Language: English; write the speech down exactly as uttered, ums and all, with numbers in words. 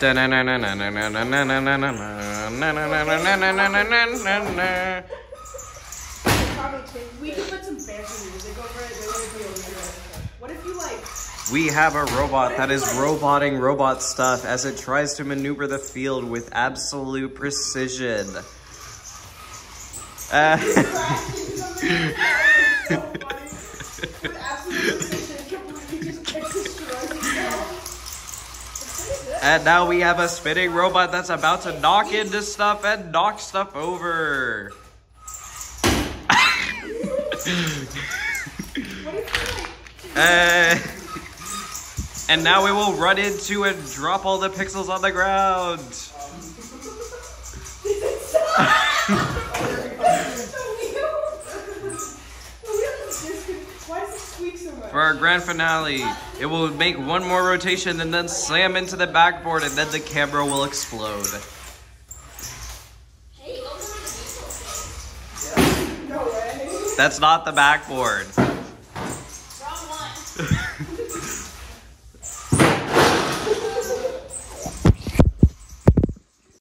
We could put some fancy music over it. There would be a lyric. What if you like? We have a robot that is roboting robot stuff as it tries to maneuver the field with absolute precision. Uh, and now we have a spinning robot that's about to knock into stuff and knock stuff over. uh, and now it will run into and drop all the pixels on the ground. For our grand finale, it will make one more rotation and then slam into the backboard, and then the camera will explode. That's not the backboard.